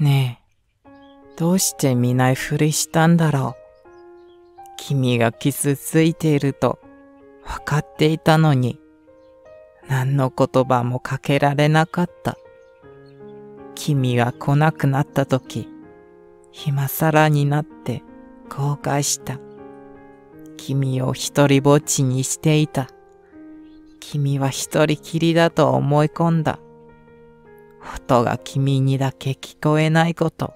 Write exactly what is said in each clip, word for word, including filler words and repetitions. ねえ、どうして見ないふりしたんだろう。君が傷ついていると分かっていたのに、何の言葉もかけられなかった。君が来なくなった時、今更になって後悔した。君を一人ぼっちにしていた。君は一人きりだと思い込んだ。音が君にだけ聞こえないこと。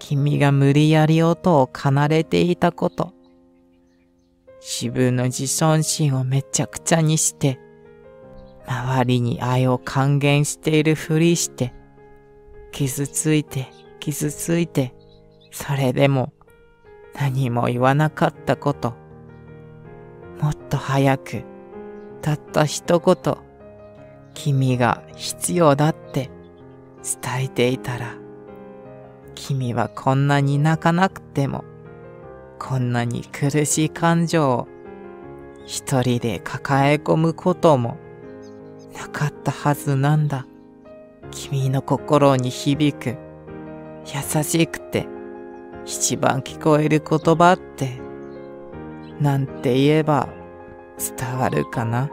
君が無理やり音を奏でていたこと。自分の自尊心をめちゃくちゃにして、周りに愛を還元しているふりして、傷ついて傷ついて、それでも何も言わなかったこと。もっと早く、たった一言、君が必要だって伝えていたら、君はこんなに泣かなくても、こんなに苦しい感情を一人で抱え込むこともなかったはずなんだ。君の心に響く、優しくて一番聞こえる言葉って、なんて言えば伝わるかな。